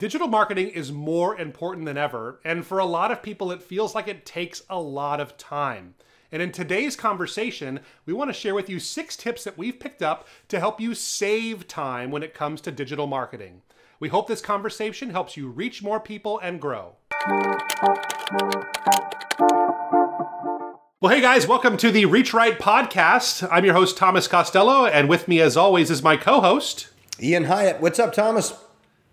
Digital marketing is more important than ever, and for a lot of people, it feels like it takes a lot of time. And in today's conversation, we want to share with you 6 tips that we've picked up to help you save time when it comes to digital marketing. We hope this conversation helps you reach more people and grow. Well, hey guys, welcome to the ReachRight Podcast. I'm your host, Thomas Costello, and with me as always is my co-host, Ian Hyatt. What's up, Thomas?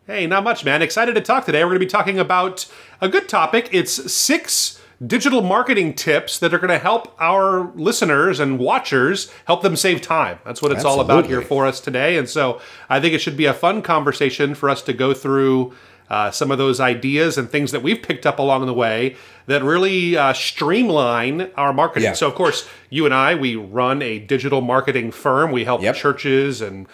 Hey, not much, man. Excited to talk today. We're going to be talking about a good topic. It's 6 digital marketing tips that are going to help our listeners and watchers, help them save time. That's what it's all about here for us today. And so I think it should be a fun conversation for us to go through some of those ideas and things that we've picked up along the way that really streamline our marketing. Yeah. So of course, you and I, we run a digital marketing firm. We help churches and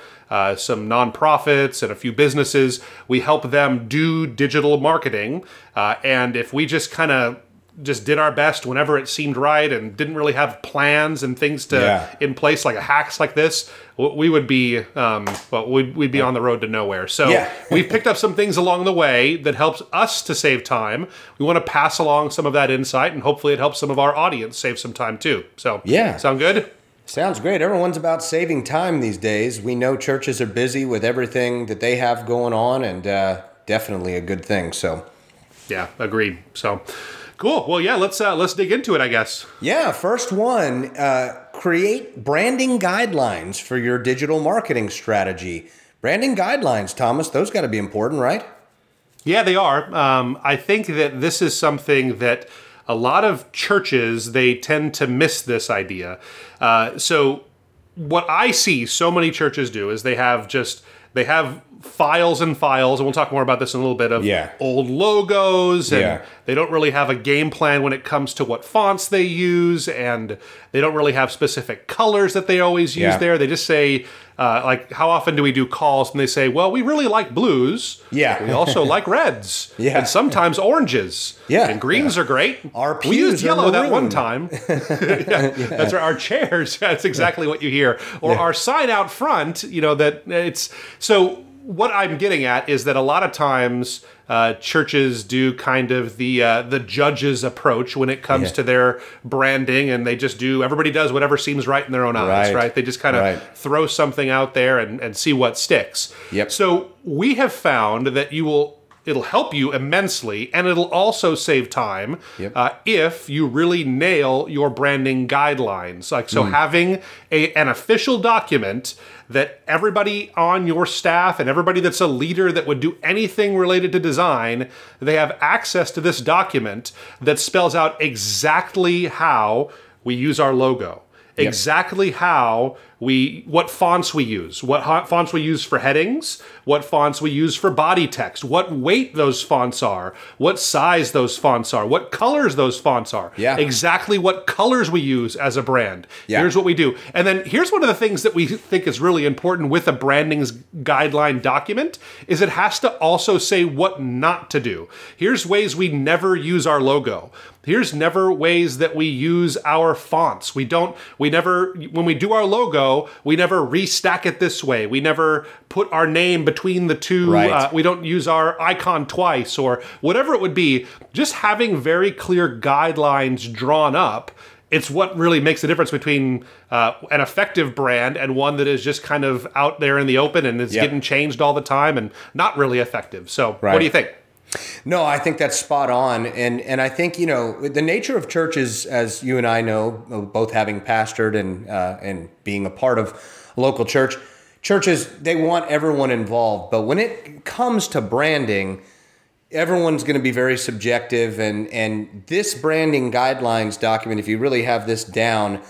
some nonprofits and a few businesses. We help them do digital marketing. And if we just kind of did our best whenever it seemed right and didn't really have plans and things to in place, like hacks like this, we would be we'd be on the road to nowhere. So we've picked up some things along the way that helps us to save time. We want to pass along some of that insight, and hopefully it helps some of our audience save some time too. So sound good? Sounds great. Everyone's about saving time these days. We know churches are busy with everything that they have going on, and definitely a good thing. So yeah, agreed. So cool. Well, yeah, let's dig into it, I guess. Yeah, first one, create branding guidelines for your digital marketing strategy. Branding guidelines, Thomas, those got to be important, right? Yeah, they are. I think that this is something that a lot of churches, they tend to miss this idea. So what I see so many churches do is they have just... they have files and files, and we'll talk more about this in a little bit, of old logos, and they don't really have a game plan when it comes to what fonts they use, and they don't really have specific colors that they always use there. They just say, like, how often do we do calls? And they say, well, we really like blues. Yeah. We also like reds. Yeah. And sometimes oranges. Yeah. And greens are great. Our pews, we used yellow that one time. That's right. Our chairs. That's exactly what you hear. Or our sign out front, you know, that it's... So what I'm getting at is that a lot of times churches do kind of the judge's approach when it comes to their branding, and they just do, everybody does whatever seems right in their own eyes, right? They just kind of throw something out there and see what sticks. Yep. So we have found that you will, it'll help you immensely, and it'll also save time if you really nail your branding guidelines. Like, so having an official document that everybody on your staff and everybody that's a leader that would do anything related to design, they have access to this document that spells out exactly how we use our logo. Exactly how we, what fonts we use, what fonts we use for headings, what fonts we use for body text, what weight those fonts are, what size those fonts are, what colors those fonts are, exactly what colors we use as a brand. Here's what we do. And then here's one of the things that we think is really important with a branding's guideline document is it has to also say what not to do. Here's ways we never use our logo. Here's never ways that we use our fonts. We don't, we never, when we do our logo, we never restack it this way. We never put our name between the two. We don't use our icon twice or whatever it would be. Just having very clear guidelines drawn up, it's what really makes the difference between an effective brand and one that is just kind of out there in the open and is getting changed all the time and not really effective. So what do you think? No, I think that's spot on. And I think, you know, the nature of churches, as you and I know, both having pastored and being a part of a local church, churches, they want everyone involved. But when it comes to branding, everyone's going to be very subjective. And this branding guidelines document, if you really have this down,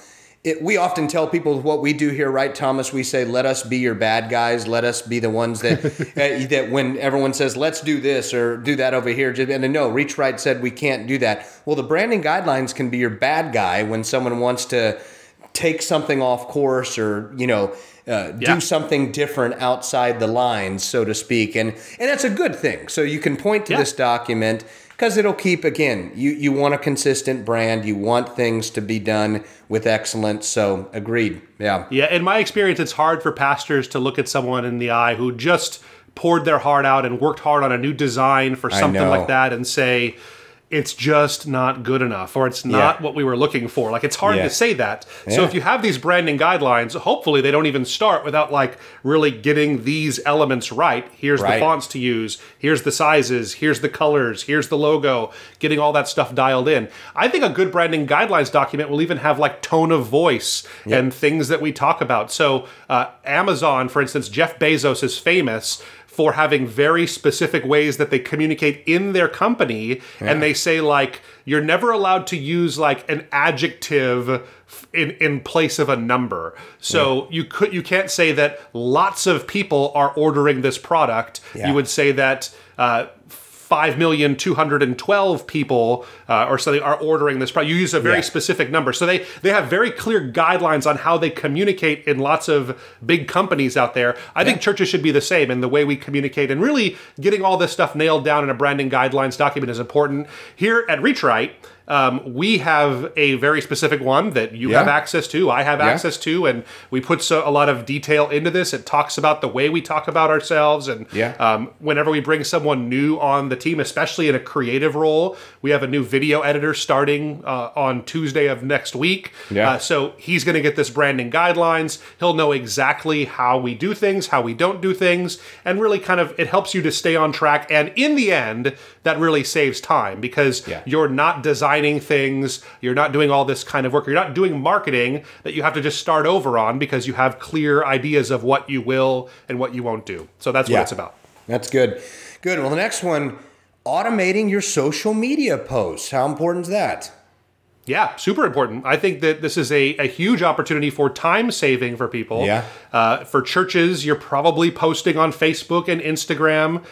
we often tell people what we do here, right, Thomas? We say, let us be your bad guys. Let us be the ones that that when everyone says, let's do this or do that over here. And no, ReachRight said we can't do that. Well, the branding guidelines can be your bad guy when someone wants to take something off course or, you know, do something different outside the lines, so to speak. And that's a good thing. So you can point to this document, because it'll keep, again, you want a consistent brand. You want things to be done with excellence. So agreed. Yeah. Yeah. In my experience, it's hard for pastors to look at someone in the eye who just poured their heart out and worked hard on a new design for something like that and say, it's just not good enough, or it's not what we were looking for. Like, it's hard to say that. Yeah. So if you have these branding guidelines, hopefully they don't even start without like really getting these elements right. Here's the fonts to use, here's the sizes, here's the colors, here's the logo, getting all that stuff dialed in. I think a good branding guidelines document will even have like tone of voice and things that we talk about. So Amazon, for instance, Jeff Bezos is famous for having very specific ways that they communicate in their company. Yeah. And they say, like, you're never allowed to use like an adjective in place of a number. So you can't say that lots of people are ordering this product. Yeah. You would say that 5,212,000 people or something are ordering this product. You use a very specific number. So they have very clear guidelines on how they communicate in lots of big companies out there. I think churches should be the same in the way we communicate, and really getting all this stuff nailed down in a branding guidelines document is important. Here at ReachRight, we have a very specific one that you have access to, I have access to, and we put a lot of detail into this. It talks about the way we talk about ourselves, and whenever we bring someone new on the team, especially in a creative role, we have a new video editor starting on Tuesday of next week. Yeah. So he's going to get this branding guidelines. He'll know exactly how we do things, how we don't do things, and really kind of it helps you to stay on track. And in the end, that really saves time, because you're not designing things, you're not doing all this kind of work, you're not doing marketing that you have to just start over on, because you have clear ideas of what you will and what you won't do. So that's what it's about. That's good. Good. Well, the next one, automating your social media posts. How important is that? Yeah, super important. I think that this is a huge opportunity for time saving for people. Yeah. For churches, you're probably posting on Facebook and Instagram.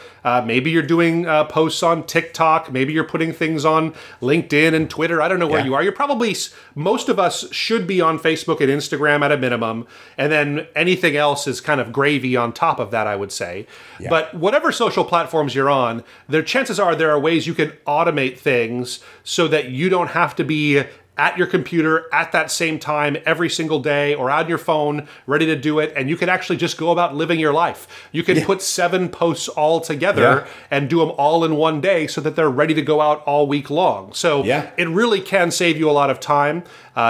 Maybe you're doing posts on TikTok. Maybe you're putting things on LinkedIn and Twitter. I don't know where you are. You're probably, most of us should be on Facebook and Instagram at a minimum. And then anything else is kind of gravy on top of that, I would say. Yeah. But whatever social platforms you're on, there chances are there are ways you can automate things so that you don't have to be at your computer at that same time every single day, or on your phone ready to do it, and you can actually just go about living your life. You can put 7 posts all together and do them all in one day so that they're ready to go out all week long. So it really can save you a lot of time.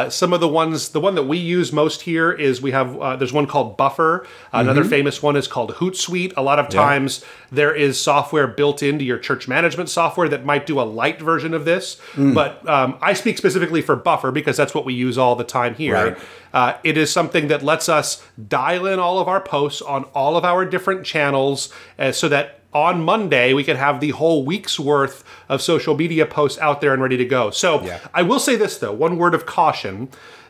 Some of the ones, the one that we use most here is we have, there's one called Buffer. Another famous one is called Hootsuite. A lot of times there is software built into your church management software that might do a light version of this. But I speak specifically for Buffer because that's what we use all the time here. Right. It is something that lets us dial in all of our posts on all of our different channels so that on Monday, we can have the whole week's worth of social media posts out there and ready to go. So I will say this though, one word of caution.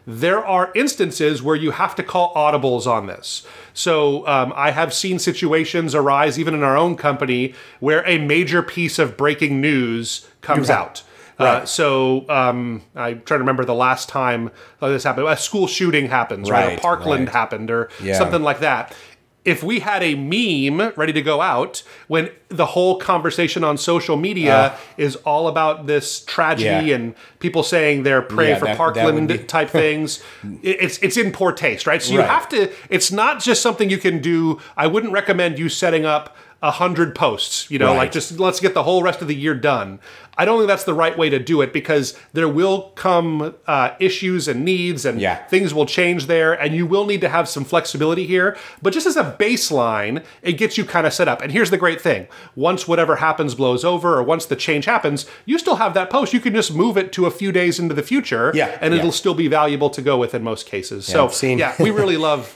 There are instances where you have to call audibles on this. So I have seen situations arise even in our own company where a major piece of breaking news comes out. Right. So I'm trying to remember the last time this happened. A school shooting happens, right? A Parkland happened, or something like that. If we had a meme ready to go out, when the whole conversation on social media is all about this tragedy and people saying they're praying for Parkland type things, it's in poor taste, right? So you have to, it's not just something you can do. I wouldn't recommend you setting up 100 posts, you know, like just let's get the whole rest of the year done. I don't think that's the right way to do it, because there will come issues and needs, and things will change there, and you will need to have some flexibility here. But just as a baseline, it gets you kind of set up. And here's the great thing. Once whatever happens blows over, or once the change happens, you still have that post. You can just move it to a few days into the future, and it'll still be valuable to go with in most cases. Yeah, so we really love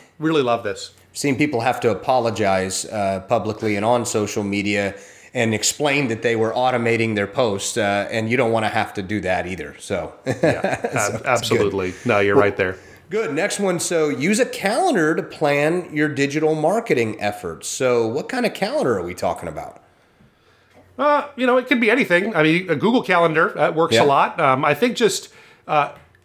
this. I've seen people have to apologize publicly and on social media and explain that they were automating their posts, and you don't want to have to do that either. So, so absolutely. No, you're right there. Good. Next one. So use a calendar to plan your digital marketing efforts. So what kind of calendar are we talking about? You know, it could be anything. I mean, a Google Calendar works a lot. I think just...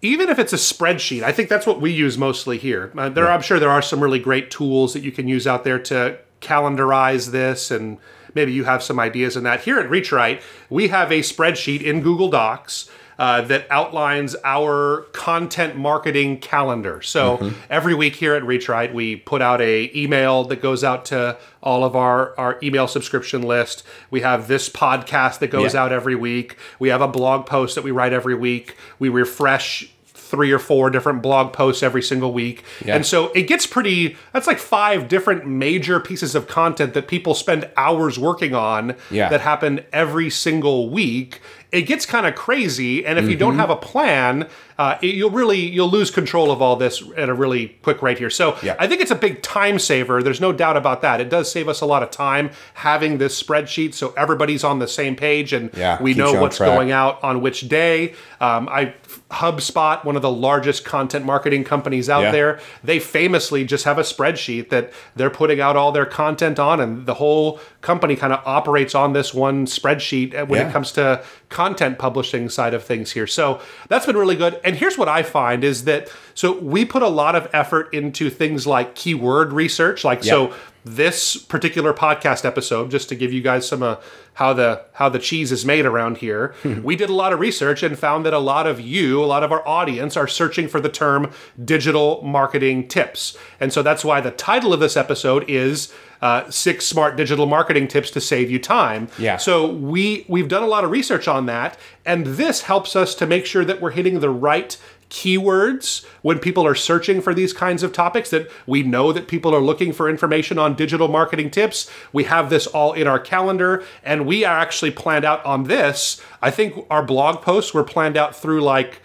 even if it's a spreadsheet, I think that's what we use mostly here. I'm sure there are some really great tools that you can use out there to calendarize this, and maybe you have some ideas in that. Here at ReachRight, we have a spreadsheet in Google Docs that outlines our content marketing calendar. So every week here at ReachRight, we put out an email that goes out to all of our email subscription list. We have this podcast that goes out every week. We have a blog post that we write every week. We refresh 3 or 4 different blog posts every single week. And so it gets pretty, that's like 5 different major pieces of content that people spend hours working on that happen every single week. It gets kind of crazy, and if you don't have a plan, you'll lose control of all this at a really quick rate here. So I think it's a big time saver. There's no doubt about that. It does save us a lot of time having this spreadsheet, so everybody's on the same page and we know what's going out on which day. HubSpot, one of the largest content marketing companies out there, they famously just have a spreadsheet that they're putting out all their content on, and the whole company kind of operates on this one spreadsheet when it comes to content publishing side of things here. So that's been really good. And here's what I find is that, so we put a lot of effort into things like keyword research. Like, so this particular podcast episode, just to give you guys some how the cheese is made around here, we did a lot of research and found that a lot of our audience are searching for the term digital marketing tips. And so that's why the title of this episode is 6 smart digital marketing tips to save you time. So we've done a lot of research on that, and this helps us to make sure that we're hitting the right keywords when people are searching for these kinds of topics, that we know that people are looking for information on digital marketing tips. We have this all in our calendar, and we are actually planned out on this. I think our blog posts were planned out through like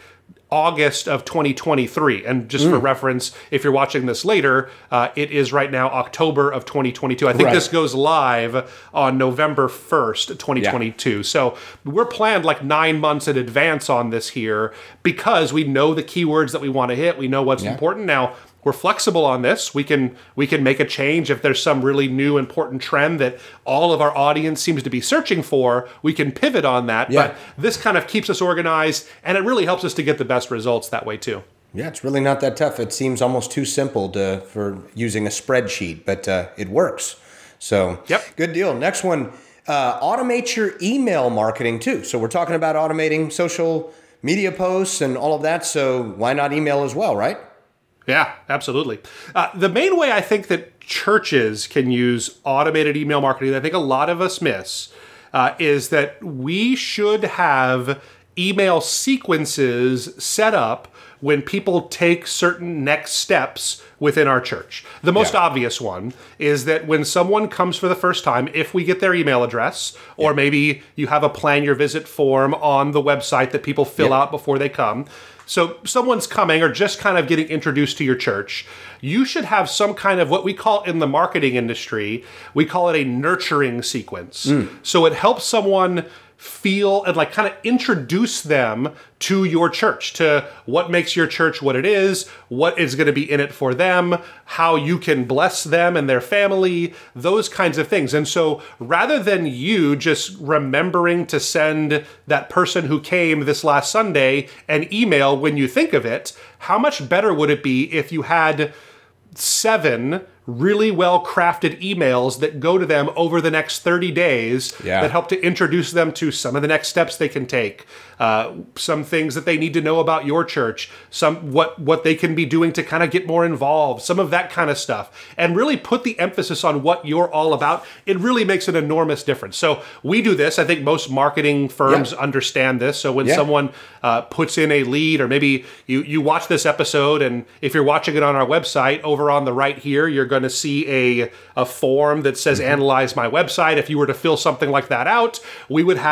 August of 2023. And just for reference, if you're watching this later, it is right now October of 2022. I think this goes live on November 1st, 2022. So we're planned like 9 months in advance on this here, because we know the keywords that we want to hit. We know what's important. Now, we're flexible on this. We can make a change if there's some really new important trend that all of our audience seems to be searching for. We can pivot on that. But this kind of keeps us organized, and it really helps us to get the best results that way too. Yeah, it's really not that tough. It seems almost too simple for using a spreadsheet, but it works. So good deal. Next one, automate your email marketing too. So we're talking about automating social media posts and all of that. So why not email as well, right? Yeah, absolutely. The main way I think that churches can use automated email marketing that I think a lot of us miss is that we should have email sequences set up when people take certain next steps within our church. The most obvious one is that when someone comes for the first time, if we get their email address, or maybe you have a plan your visit form on the website that people fill out before they come. So someone's coming or just kind of getting introduced to your church. You should have some kind of what we call in the marketing industry, we call it a nurturing sequence. So it helps someone feel and like kind of introduce them to your church, to what makes your church what is going to be in it for them, how you can bless them and their family, those kinds of things. And so rather than you just remembering to send that person who came this last Sunday an email when you think of it, how much better would it be if you had 7 really well-crafted emails that go to them over the next 30 days that help to introduce them to some of the next steps they can take, some things that they need to know about your church, what they can be doing to kind of get more involved, some of that kind of stuff, and really put the emphasis on what you're all about. It really makes an enormous difference. So we do this. I think most marketing firms understand this. So when someone puts in a lead, or maybe you watch this episode, and if you're watching it on our website, over on the right here, you're going to see a form that says analyze my website. If you were to fill something like that out, we would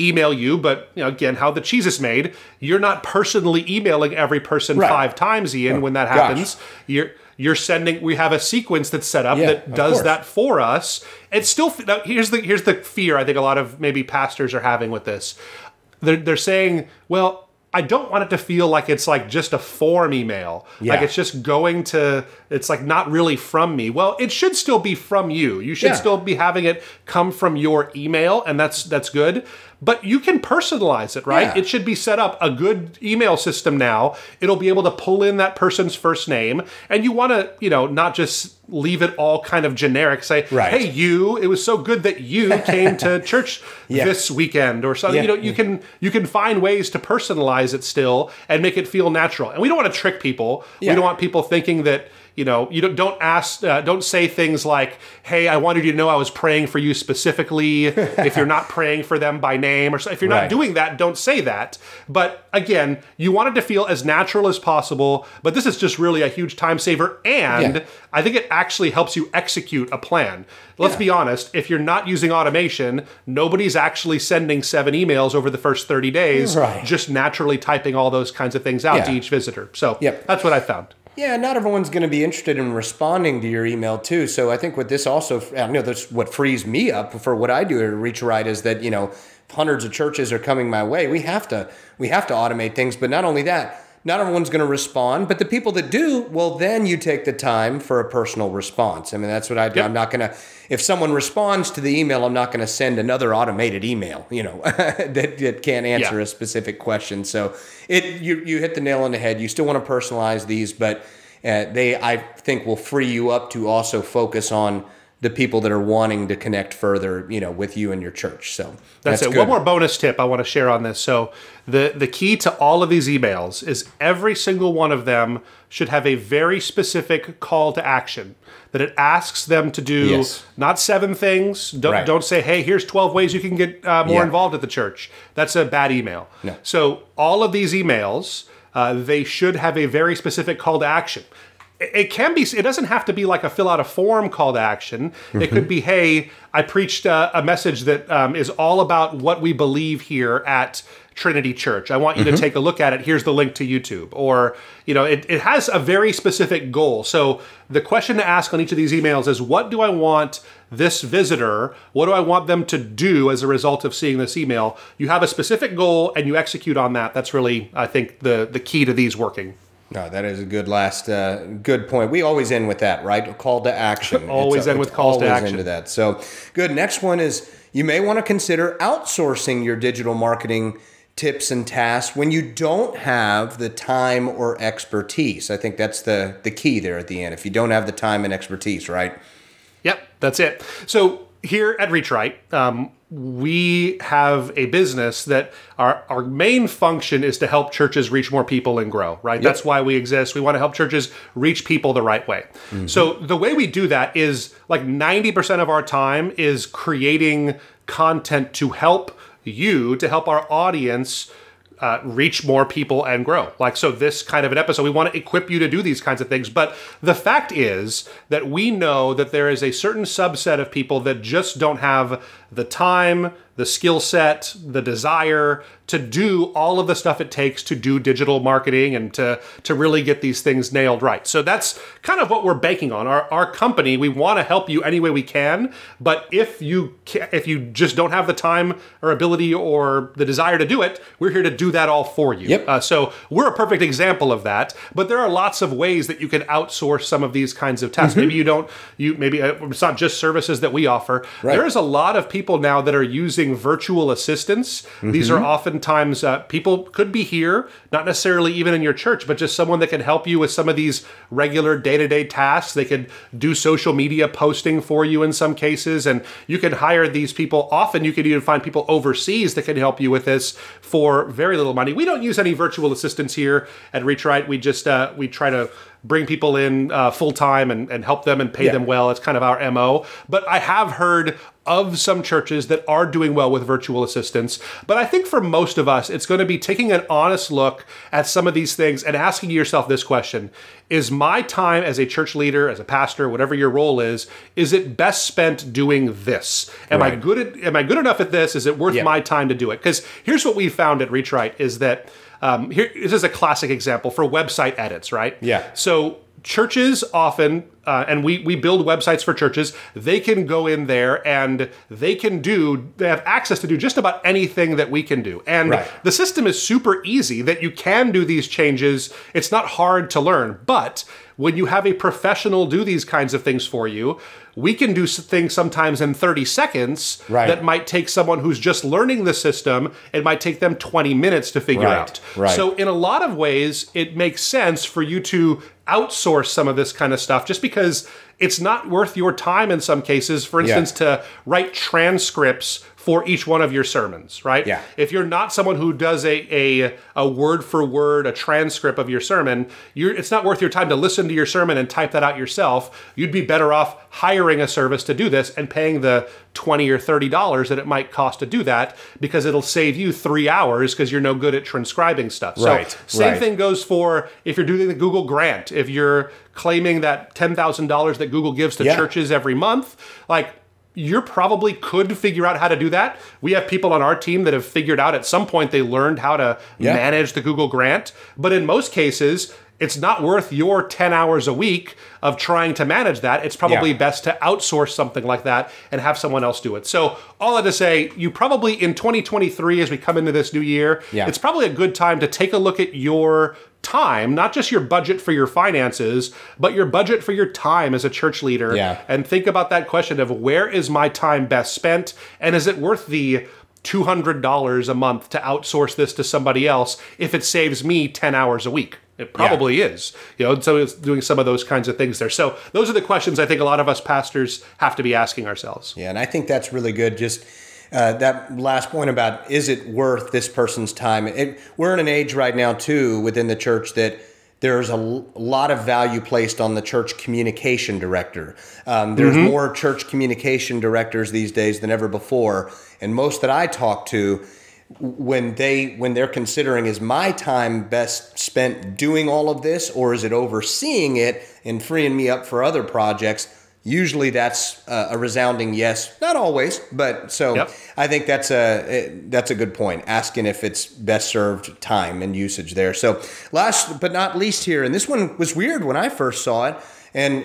email you, but you know, again, how the cheese is made, you're not personally emailing every person 5 times, Ian. When that happens, you're sending, we have a sequence that's set up that does that for us. It's still, now, here's the fear I think a lot of maybe pastors are having with this. They're saying, well, I don't want it to feel like it's like just a form email. Like it's just going to, it's like not really from me. Well, it should still be from you. You should still be having it come from your email, and that's good. But you can personalize it, right? It should be set up. A good email system now, it'll be able to pull in that person's first name, and you want to, you know, not just leave it all kind of generic. Say, hey, you, it was so good that you came to church this weekend or something. You know, you can find ways to personalize it still and make it feel natural. And we don't want to trick people. We don't want people thinking that, you know, you don't ask, don't say things like, hey, I wanted you to know I was praying for you specifically. If you're not praying for them by name, or so, if you're not doing that, don't say that. But again, you want it to feel as natural as possible. But this is just really a huge time saver. And I think it actually helps you execute a plan. Let's be honest. If you're not using automation, nobody's actually sending 7 emails over the first 30 days, just naturally typing all those kinds of things out to each visitor. So that's what I found. Yeah, not everyone's going to be interested in responding to your email too. So I think what this also, you know, that's what frees me up for what I do at ReachRight is that, you know, hundreds of churches are coming my way. We have to automate things, but not only that, not everyone's going to respond, but the people that do, well, then you take the time for a personal response. I mean, that's what I do. Yep. I'm not going to, if someone responds to the email, I'm not going to send another automated email, you know, that can't answer a specific question. So you hit the nail on the head. You still want to personalize these, but they, I think, will free you up to also focus on the people that are wanting to connect further, you know, with you and your church. So that's it. Good. One more bonus tip I want to share on this. So the key to all of these emails is every single one of them should have a very specific call to action that it asks them to do. Not 7 things. Don't say, hey, here's 12 ways you can get more involved at the church. That's a bad email. No. So all of these emails, they should have a very specific call to action. It can be, it doesn't have to be like a fill out a form call to action. It could be, hey, I preached a message that is all about what we believe here at Trinity Church. I want you to take a look at it. Here's the link to YouTube. Or, you know, it has a very specific goal. So the question to ask on each of these emails is, what do I want this visitor, what do I want them to do as a result of seeing this email? You have a specific goal and you execute on that. That's really, I think, the key to these working. No, that is a good last, good point. We always end with that, right? A call to action. Always end with calls to action. Always into that. So good. Next one is, you may want to consider outsourcing your digital marketing tips and tasks when you don't have the time or expertise. I think that's the key there at the end. If you don't have the time and expertise, right? Yep, that's it. So here at ReachRight, we have a business that our main function is to help churches reach more people and grow, right? Yep. That's why we exist. We want to help churches reach people the right way. So the way we do that is like 90% of our time is creating content to help you, to help our audience reach more people and grow. Like, so this kind of an episode, we want to equip you to do these kinds of things. But the fact is that we know that there is a certain subset of people that just don't have the time, the skill set, the desire to do all of the stuff it takes to do digital marketing and to really get these things nailed right. So that's kind of what we're banking on. Our company, we want to help you any way we can, but if you just don't have the time or ability or the desire to do it, we're here to do that all for you. Yep. So we're a perfect example of that, but there are lots of ways that you can outsource some of these kinds of tasks. Maybe it's not just services that we offer. Right. There is a lot of people now that are using virtual assistants. These are oftentimes people could be here, not necessarily even in your church, but just someone that can help you with some of these regular day-to-day tasks. They could do social media posting for you in some cases, and you can hire these people. Often you can even find people overseas that can help you with this for very little money. We don't use any virtual assistants here at ReachRight. We just, we try to bring people in full-time and help them and pay them well. It's kind of our MO. But I have heard of some churches that are doing well with virtual assistants. But I think for most of us, it's going to be taking an honest look at some of these things and asking yourself this question. Is my time as a church leader, as a pastor, whatever your role is it best spent doing this? Am I good enough at this? Is it worth my time to do it? Because here's what we found at ReachRight is that this is a classic example for website edits, right? Yeah. So churches often, and we build websites for churches, they can go in there and they have access to do just about anything that we can do. And the system is super easy that you can do these changes. It's not hard to learn, but when you have a professional do these kinds of things for you, we can do things sometimes in 30 seconds that might take someone who's just learning the system, it might take them 20 minutes to figure out. So in a lot of ways, it makes sense for you to outsource some of this kind of stuff just because it's not worth your time in some cases, for instance, to write transcripts for each one of your sermons, right? Yeah. If you're not someone who does a word for word, a transcript of your sermon, it's not worth your time to listen to your sermon and type that out yourself. You'd be better off hiring a service to do this and paying the $20 or $30 that it might cost to do that, because it'll save you 3 hours because you're no good at transcribing stuff. Right. So same thing goes for if you're doing the Google grant, if you're claiming that $10,000 that Google gives to churches every month, like, you probably could figure out how to do that. We have people on our team that have figured out at some point they learned how to manage the Google grant. But in most cases, it's not worth your 10 hours a week of trying to manage that. It's probably best to outsource something like that and have someone else do it. So all that to say, you probably in 2023, as we come into this new year, it's probably a good time to take a look at your time, not just your budget for your finances, but your budget for your time as a church leader. Yeah. And think about that question of, where is my time best spent? And is it worth the $200 a month to outsource this to somebody else if it saves me 10 hours a week? It probably is, you know, so it's doing some of those kinds of things there. So those are the questions I think a lot of us pastors have to be asking ourselves. Yeah, and I think that's really good. Just that last point about, is it worth this person's time? We're in an age right now, too, within the church that there's a lot of value placed on the church communication director. There's more church communication directors these days than ever before. And most that I talk to, when they're considering, is my time best spent doing all of this, or is it overseeing it and freeing me up for other projects? Usually that's a resounding yes. Not always, but so I think that's a good point, asking if it's best served time and usage there. So last but not least here, and this one was weird when I first saw it, and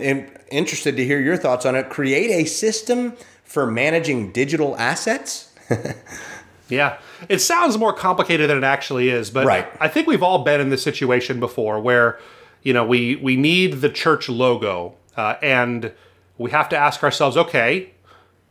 interested to hear your thoughts on it, create a system for managing digital assets. Yeah. It sounds more complicated than it actually is, but I think we've all been in this situation before where, you know, we need the church logo and we have to ask ourselves, okay,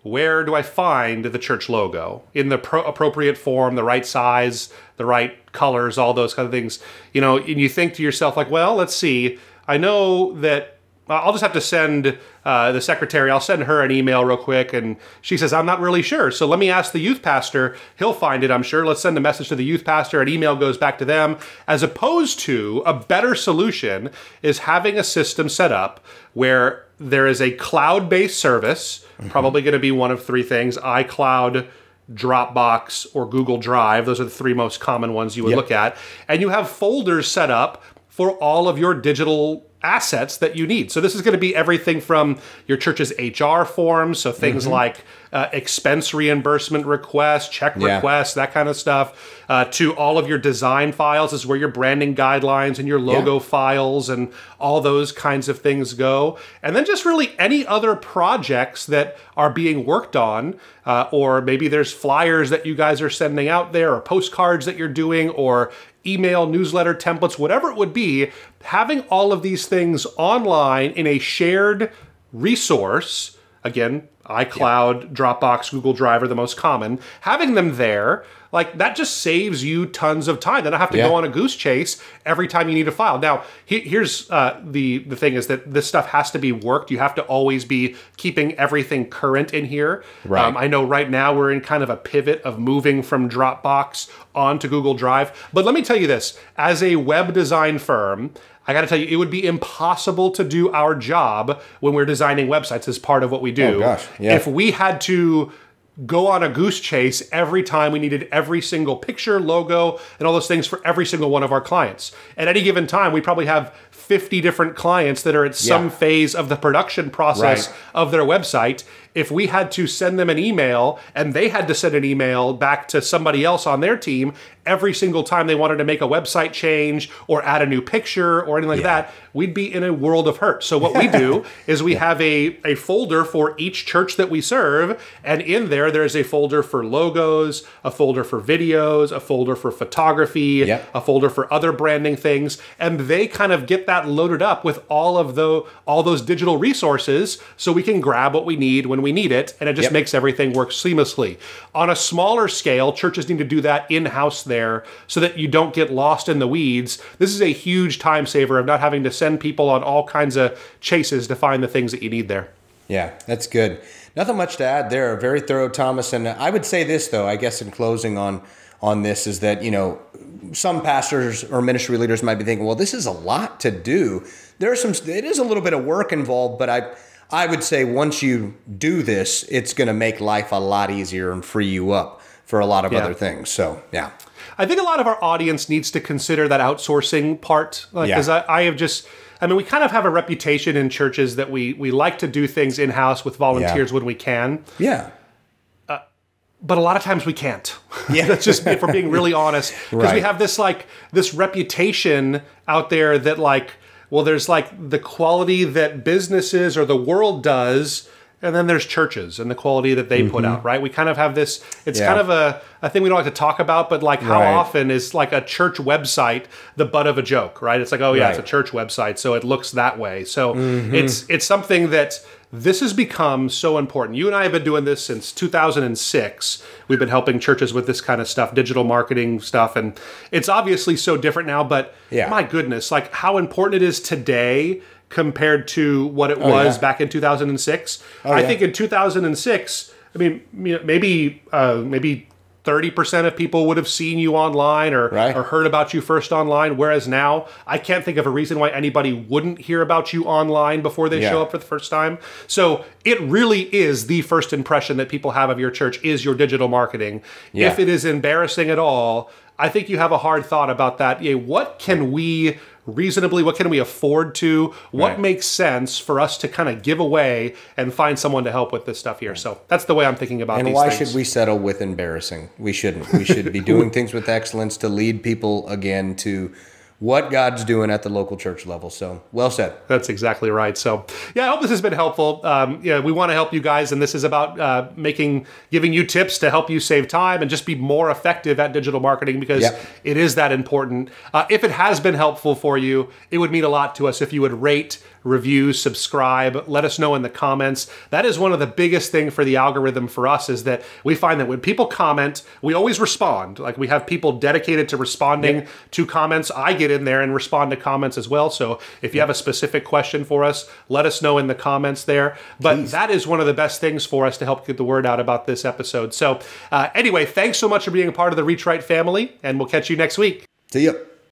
where do I find the church logo in the appropriate form, the right size, the right colors, all those kind of things, you know, and you think to yourself like, well, let's see, I know that I'll just have to send the secretary, I'll send her an email real quick, and she says, I'm not really sure. So let me ask the youth pastor. He'll find it, I'm sure. Let's send a message to the youth pastor. An email goes back to them. As opposed to, a better solution is having a system set up where there is a cloud-based service, probably going to be one of three things, iCloud, Dropbox, or Google Drive. Those are the three most common ones you would look at. And you have folders set up for all of your digital assets that you need. So this is going to be everything from your church's HR forms, so things like expense reimbursement requests, check requests, that kind of stuff, to all of your design files. This is where your branding guidelines and your logo files and all those kinds of things go. And then just really any other projects that are being worked on, or maybe there's flyers that you guys are sending out there, or postcards that you're doing, or email, newsletter, templates, whatever it would be, having all of these things online in a shared resource, again, iCloud, Dropbox, Google Drive are the most common, having them there, like, that just saves you tons of time. Then I have to go on a goose chase every time you need a file. Now, here's the thing is that this stuff has to be worked. You have to always be keeping everything current in here. Right. I know right now we're in kind of a pivot of moving from Dropbox onto Google Drive. But let me tell you this, as a web design firm, I got to tell you, it would be impossible to do our job when we're designing websites as part of what we do. Oh, gosh. Yeah. If we had to go on a goose chase every time we needed every single picture, logo, and all those things for every single one of our clients. At any given time, we probably have 50 different clients that are at some phase of the production process of their website. If we had to send them an email and they had to send an email back to somebody else on their team every single time they wanted to make a website change or add a new picture or anything like that, we'd be in a world of hurt. So what we do is we have a folder for each church that we serve, and in there, there's a folder for logos, a folder for videos, a folder for photography, a folder for other branding things, and they kind of get that loaded up with all of all those digital resources so we can grab what we need when we need it, and it just makes everything work seamlessly. On a smaller scale, churches need to do that in-house there so that you don't get lost in the weeds. This is a huge time saver of not having to send people on all kinds of chases to find the things that you need there. Yeah, that's good. Nothing much to add there. Very thorough, Thomas. And I would say this, though, I guess in closing on this is that, you know, some pastors or ministry leaders might be thinking, well, this is a lot to do. It is a little bit of work involved, but I would say once you do this, it's going to make life a lot easier and free you up for a lot of other things. So, yeah. I think a lot of our audience needs to consider that outsourcing part. Because I have just... I mean, we kind of have a reputation in churches that we like to do things in-house with volunteers when we can. Yeah. But a lot of times we can't. Yeah. That's just if we're being really honest. Because we have this, like, this reputation out there that, like, well, there's, like, the quality that businesses or the world does, and then there's churches and the quality that they put out, right? We kind of have this, it's kind of a thing we don't like to talk about, but like how often is like a church website the butt of a joke, right? It's like, oh yeah, it's a church website, so it looks that way. So it's something that this has become so important. You and I have been doing this since 2006. We've been helping churches with this kind of stuff, digital marketing stuff, and it's obviously so different now, but my goodness, like how important it is today compared to what it was back in 2006. I think in 2006, I mean, maybe maybe 30% of people would have seen you online or heard about you first online, whereas now I can't think of a reason why anybody wouldn't hear about you online before they show up for the first time. So it really is the first impression that people have of your church is your digital marketing. Yeah. If it is embarrassing at all, I think you have a hard thought about that. Yeah, what can we... reasonably, what can we afford to? What makes sense for us to kind of give away and find someone to help with this stuff here? So that's the way I'm thinking about these things. And why should we settle with embarrassing? We shouldn't. We should be doing things with excellence to lead people again to what God's doing at the local church level. So well said. That's exactly right. So yeah, I hope this has been helpful. Yeah, we want to help you guys, and this is about giving you tips to help you save time and just be more effective at digital marketing because it is that important. If it has been helpful for you, it would mean a lot to us if you would rate, review, subscribe, let us know in the comments. That is one of the biggest things for the algorithm for us is that we find that when people comment, we always respond. Like we have people dedicated to responding to comments. I get in there and respond to comments as well. So if you have a specific question for us, let us know in the comments there. But that is one of the best things for us to help get the word out about this episode. So anyway, thanks so much for being a part of the ReachRight family, and we'll catch you next week. See ya.